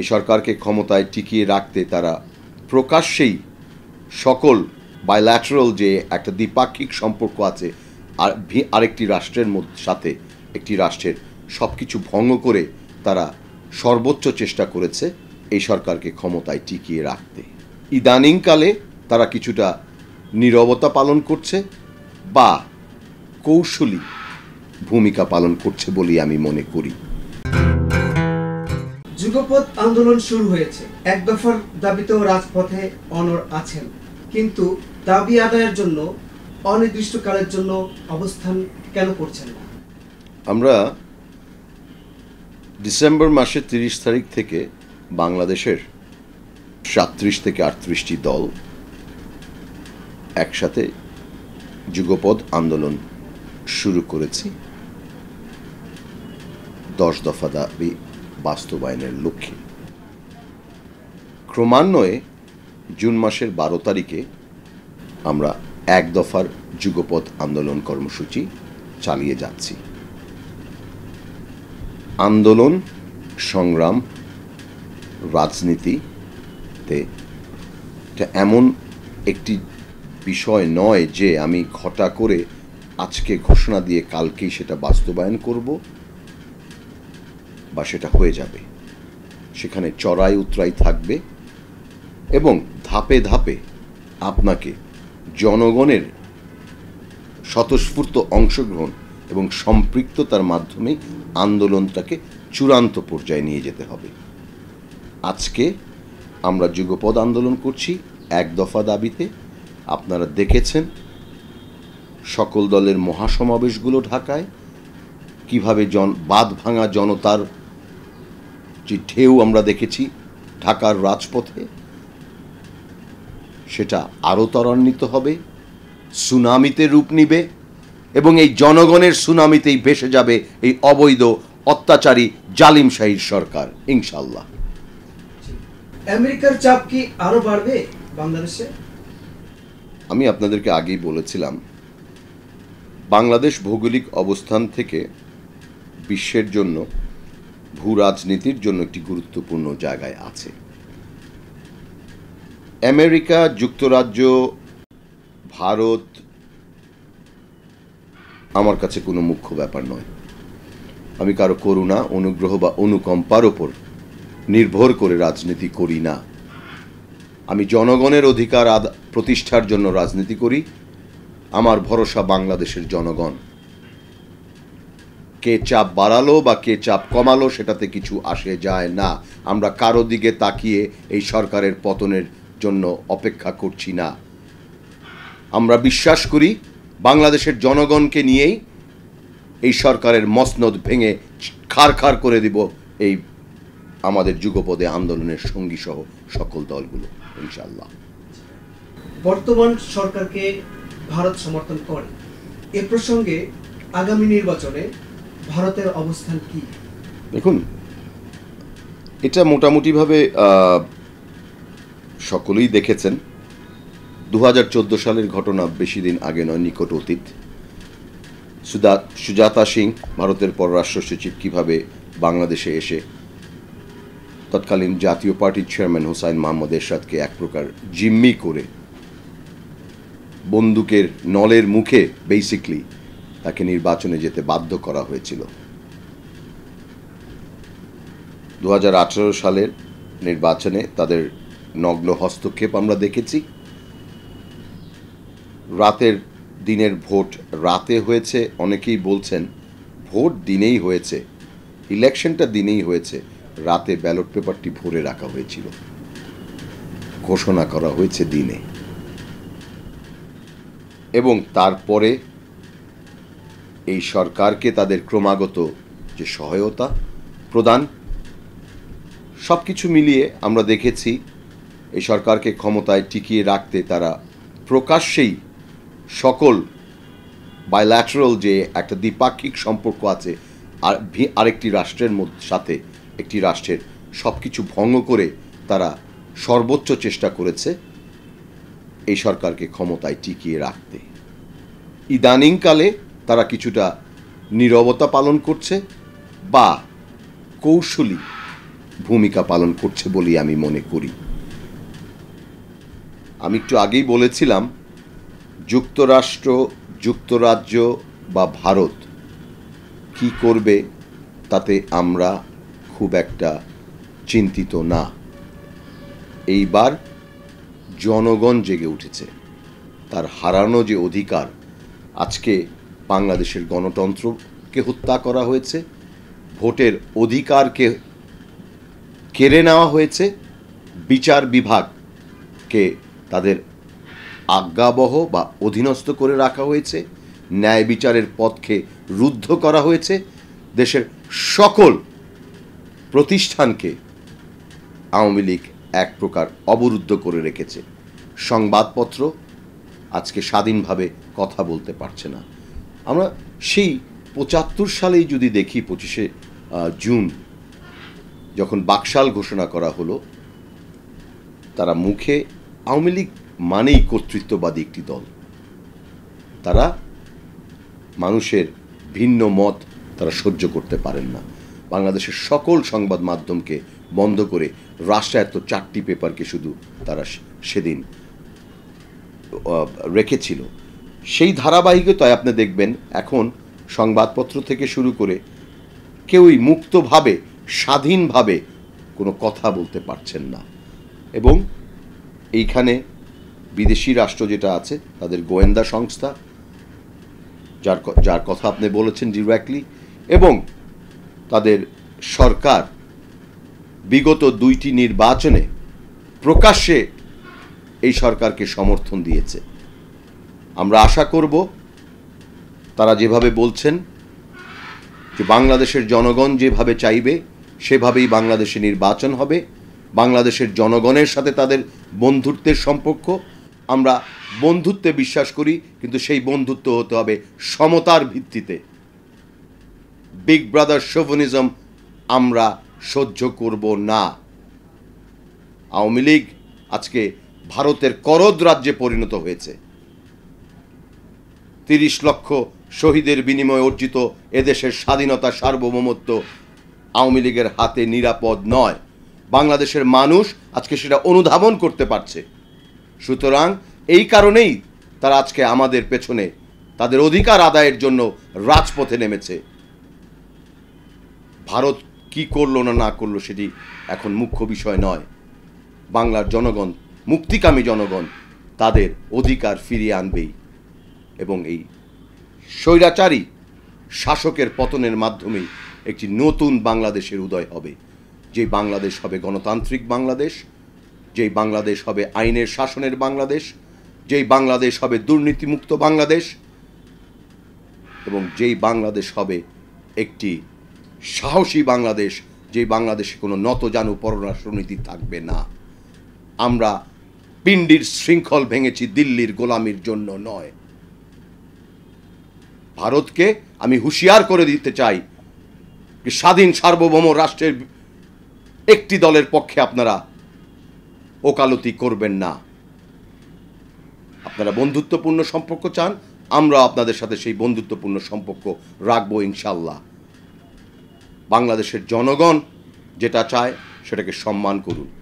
এই সরকারকে ক্ষমতায় টিকিয়ে রাখতে তারা প্রকাশ্যেই সকল বাইল্যাটারাল যে একটা দ্বিপাক্ষিক সম্পর্ক আছে আর আরেকটি রাষ্ট্রের সাথে একটি রাষ্ট্রের সব কিছু ভঙ্গ করে তারা সর্বোচ্চ চেষ্টা করেছে এই সরকারকে ক্ষমতায় টিকিয়ে রাখতে। ইদানিংকালে তারা কিছুটা নীরবতা পালন করছে বা কৌশলী ভূমিকা পালন করছে বলে আমি মনে করি। যুগপৎ আন্দোলন শুরু হয়েছে, এক দফার দাবিতেও রাজপথে অনড় আছেন, কিন্তু দাবি আদায়ের জন্য অনির্দিষ্টকালের জন্য অবস্থান কেন করছেন না? আমরা ডিসেম্বর মাসের ৩০ তারিখ থেকে বাংলাদেশের ৩৭ থেকে ৩৮টি দল একসাথে যুগপৎ আন্দোলন শুরু করেছি ১০ দফা দাবি বাস্তবায়নের লক্ষ্যে। ক্রমান্বয়ে জুন মাসের ১২ তারিখে আমরা ১ দফার যুগপৎ আন্দোলন কর্মসূচি চালিয়ে যাচ্ছি। আন্দোলন, সংগ্রাম, রাজনীতিতে এমন একটি বিষয় নয় যে আমি ঘটা করে আজকে ঘোষণা দিয়ে কালকেই সেটা বাস্তবায়ন করব বা সেটা হয়ে যাবে। সেখানে চড়াই উতরাই থাকবে এবং ধাপে ধাপে আপনাকে জনগণের স্বতঃস্ফূর্ত অংশগ্রহণ এবং সম্পৃক্ততার মাধ্যমে আন্দোলনটাকে চূড়ান্ত পর্যায়ে নিয়ে যেতে হবে। আজকে আমরা যুগপৎ আন্দোলন করছি ১ দফা দাবিতে। আপনারা দেখেছেন সকল দলের মহাসমাবেশগুলো ঢাকায়, কিভাবে বাঁধ ভাঙা জনতার যে ঢেউ আমরা দেখেছি ঢাকার রাজপথে, সেটা আরও ত্বরান্বিত হবে, সুনামিতে রূপ নিবে এবং এই জনগণের সুনামিতেই ভেসে যাবে এই অবৈধ অত্যাচারী জালিমশাহীর সরকার, ইনশাল্লাহ। আমেরিকার চাপ কি আরো বাড়বে বাংলাদেশে? আমি আপনাদেরকে আগেই বলেছিলাম, বাংলাদেশ ভৌগোলিক অবস্থান থেকে বিশ্বের জন্য, ভূ রাজনীতির জন্য একটি গুরুত্বপূর্ণ জায়গায় আছে। আমেরিকা যুক্তরাজ্য, ভারত আমার কাছে কোনো মুখ্য ব্যাপার নয়। আমি কারো করুণা, অনুগ্রহ বা অনুকম্পার ওপর নির্ভর করে রাজনীতি করি না। আমি জনগণের অধিকার প্রতিষ্ঠার জন্য রাজনীতি করি। আমার ভরসা বাংলাদেশের জনগণ। কে চাপ বাড়ালো বা কে চাপ কমালো সেটাতে কিছু আসে যায় না। আমরা কারো দিকে তাকিয়ে এই সরকারের পতনের জন্য অপেক্ষা করছি না। আমরা বিশ্বাস করি বাংলাদেশের জনগণকে নিয়েই এই সরকারের মসনদ ভেঙে খাড়খাড় করে দিব এই আমাদের যুগপদে আন্দোলনের সঙ্গী সহ সকল দলগুলো, ইনশাআল্লাহ। বর্তমান সরকারকে ভারত সমর্থন করে। এ প্রসঙ্গে আগামী নির্বাচনে ভারতের অবস্থান কি? দেখুন, এটা মোটামুটিভাবে সকলেই দেখেছেন। ২০১৪ সালের ঘটনা বেশি দিন আগে নয়, নিকট অতীত। সুজাতা সিং, ভারতের পররাষ্ট্র সচিব, কীভাবে বাংলাদেশে এসে তৎকালীন জাতীয় পার্টির চেয়ারম্যান হোসাইন মোহাম্মদ এরশাদকে এক প্রকার জিম্মি করে বন্দুকের নলের মুখে বেসিকলি তাকে নির্বাচনে যেতে বাধ্য করা হয়েছিল। ২০১৮ সালের নির্বাচনে তাদের নগ্ন হস্তক্ষেপ আমরা দেখেছি। রাতের দিনের ভোট রাতে হয়েছে, অনেকেই বলছেন ভোট দিনেই হয়েছে, ইলেকশনটা দিনেই হয়েছে, রাতে ব্যালট পেপারটি ভরে রাখা হয়েছিল, ঘোষণা করা হয়েছে দিনে। এবং তারপরে এই সরকারকে তাদের ক্রমাগত যে সহায়তা প্রদান, সব কিছু মিলিয়ে আমরা দেখেছি এই সরকারকে ক্ষমতায় টিকিয়ে রাখতে তারা প্রকাশ্যেই সকল বাইল্যাটারাল যে একটা দ্বিপাক্ষিক সম্পর্ক আছে আর আরেকটি রাষ্ট্রের সাথে একটি রাষ্ট্রের সব কিছু ভঙ্গ করে তারা সর্বোচ্চ চেষ্টা করেছে এই সরকারকে ক্ষমতায় টিকিয়ে রাখতে। ইদানিংকালে তারা কিছুটা নীরবতা পালন করছে বা কৌশলী भूमिका पालन करछे बोली आमी मने करी। आमी एकटु आगेई बोलेछिलाम যুক্তরাষ্ট্র যুক্তরাজ্য বা ভারত কি করবে তাতে আমরা খুব একটা চিন্তিত না। এইবার জনগণ জেগে উঠেছে, তার হারানো যে অধিকার। আজকে বাংলাদেশের গণতন্ত্রকে হত্যা করা হয়েছে, ভোটের অধিকারকে কেড়ে নেওয়া হয়েছে, বিচার বিভাগকে তাদের আজ্ঞাবহ বা অধীনস্থ করে রাখা হয়েছে, ন্যায় বিচারের পথকে রুদ্ধ করা হয়েছে, দেশের সকল প্রতিষ্ঠানকে আওয়ামী লীগ এক প্রকার অবরুদ্ধ করে রেখেছে। সংবাদপত্র আজকে স্বাধীনভাবে কথা বলতে পারছে না। আমরা সেই ৭৫ সালেই যদি দেখি, 25শে জুন যখন বাকশাল ঘোষণা করা হলো, তারা মুখে আওয়ামী লীগ মানেই কর্তৃত্ববাদী একটি দল, তারা মানুষের ভিন্ন মত তারা সহ্য করতে পারেন না। বাংলাদেশের সকল সংবাদ মাধ্যমকে বন্ধ করে রাষ্ট্রায়ত্ত ৪টি পেপারকে শুধু তারা সেদিন রেখেছিল। সেই ধারাবাহিকতায় আপনি দেখবেন এখন সংবাদপত্র থেকে শুরু করে কেউই মুক্তভাবে স্বাধীনভাবে কোনো কথা বলতে পারছেন না। এবং এইখানে বিদেশি রাষ্ট্র যেটা আছে, তাদের গোয়েন্দা সংস্থা যার কথা আপনি বলেছেন ডিরেক্টলি, এবং তাদের সরকার বিগত 2টি নির্বাচনে প্রকাশ্যে এই সরকারকে সমর্থন দিয়েছে। আমরা আশা করব তারা যেভাবে বলছেন যে বাংলাদেশের জনগণ যেভাবে চাইবে সেভাবেই বাংলাদেশে নির্বাচন হবে, বাংলাদেশের জনগণের সাথে তাদের বন্ধুত্বের সম্পর্ক। আমরা বন্ধুত্বে বিশ্বাস করি, কিন্তু সেই বন্ধুত্ব হতে হবে সমতার ভিত্তিতে। বিগ ব্রাদার শোভনিজম আমরা সহ্য করব না। আওয়ামী লীগ আজকে ভারতের করদ রাজ্যে পরিণত হয়েছে। ৩০ লক্ষ শহীদের বিনিময়ে অর্জিত এদেশের স্বাধীনতা, সার্বভৌমত্ব আওয়ামী লীগের হাতে নিরাপদ নয়। বাংলাদেশের মানুষ আজকে সেটা অনুধাবন করতে পারছে। সুতরাং এই কারণেই তারা আজকে আমাদের পেছনে তাদের অধিকার আদায়ের জন্য রাজপথে নেমেছে। ভারত কি করলো না না করলো সেটি এখন মুখ্য বিষয় নয়। বাংলার জনগণ, মুক্তিকামী জনগণ তাদের অধিকার ফিরিয়ে আনবেই, এবং এই স্বৈরাচারী শাসকের পতনের মাধ্যমেই একটি নতুন বাংলাদেশের উদয় হবে। যেই বাংলাদেশ হবে গণতান্ত্রিক বাংলাদেশ, যেই বাংলাদেশ হবে আইনের শাসনের বাংলাদেশ, যেই বাংলাদেশ হবে দুর্নীতিমুক্ত বাংলাদেশ, এবং যেই বাংলাদেশ হবে একটি সাহসী বাংলাদেশ, যেই বাংলাদেশে কোনো নতজানু পররাষ্ট্রনীতি থাকবে না। আমরা পিণ্ডির শৃঙ্খল ভেঙেছি দিল্লির গোলামির জন্য নয়। ভারতকে আমি হুঁশিয়ার করে দিতে চাই, স্বাধীন সার্বভৌম রাষ্ট্রের একটি দলের পক্ষে আপনারা ওকালতি করবেন না। আপনারা বন্ধুত্বপূর্ণ সম্পর্ক চান, আমরা আপনাদের সাথে সেই বন্ধুত্বপূর্ণ সম্পর্ক রাখবো ইনশাল্লাহ। বাংলাদেশের জনগণ যেটা চায় সেটাকে সম্মান করুন।